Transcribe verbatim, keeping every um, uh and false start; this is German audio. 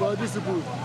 Well, disapprove.